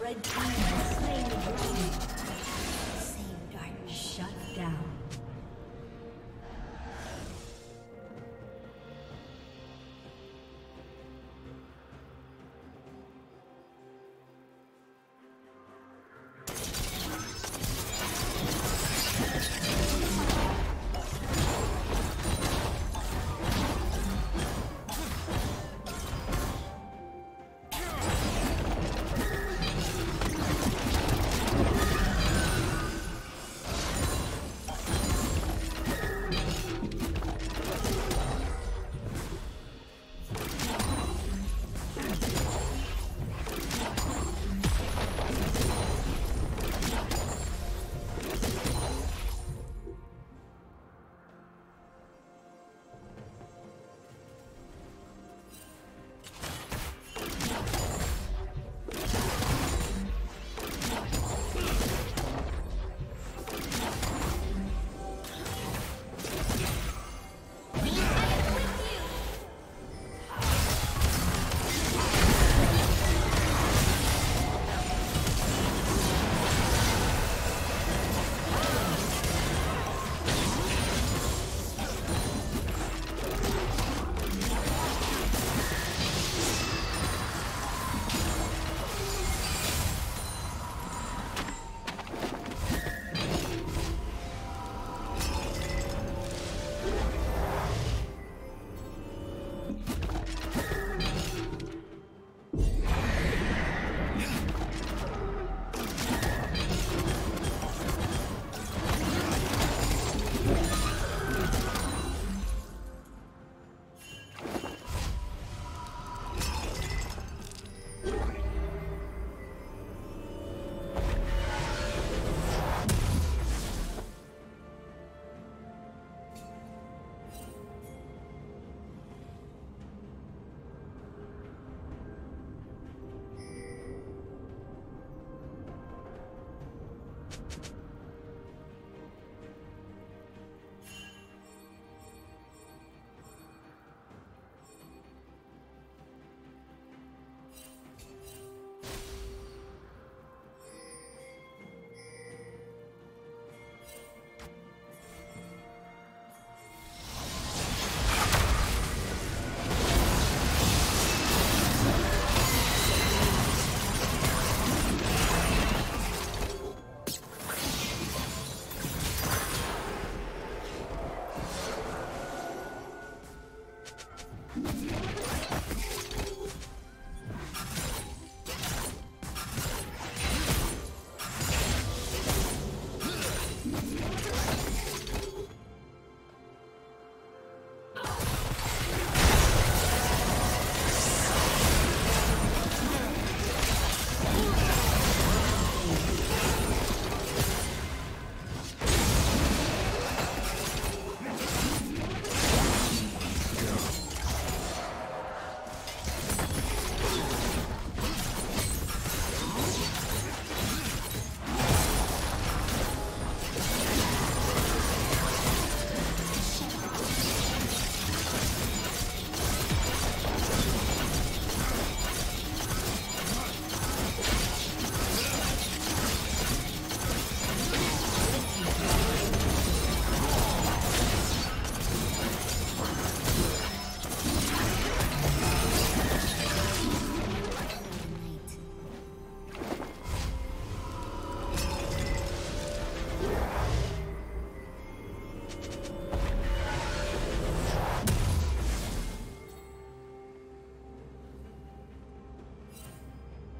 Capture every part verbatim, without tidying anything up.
Red team has slain the dragon. Same darkness shut down.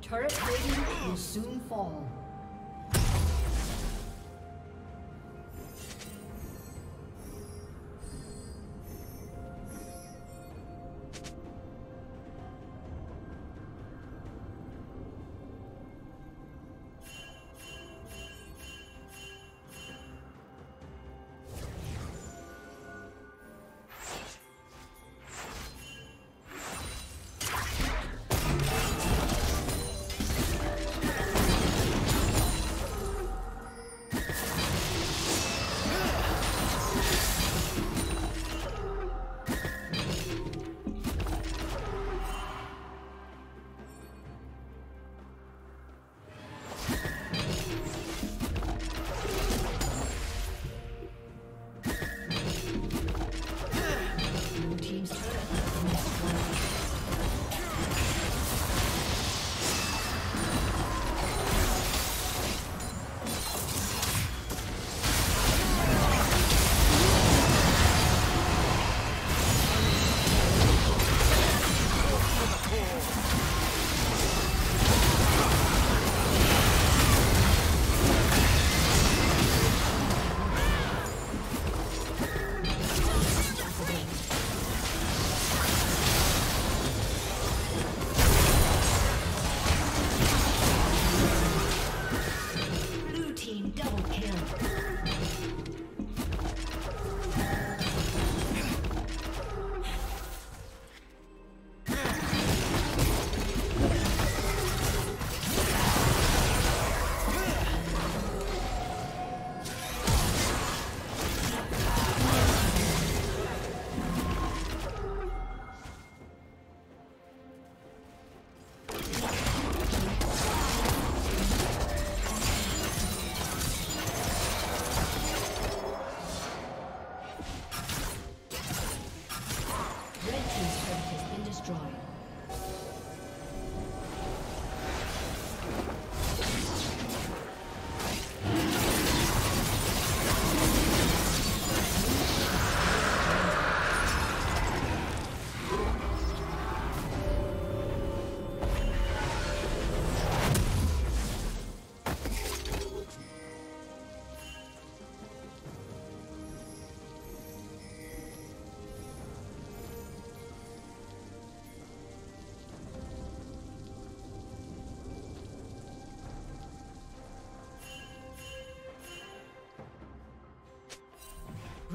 Turret plating will soon fall.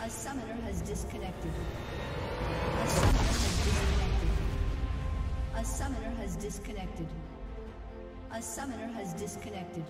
A summoner has disconnected. A summoner has disconnected. A summoner has disconnected. A summoner has disconnected.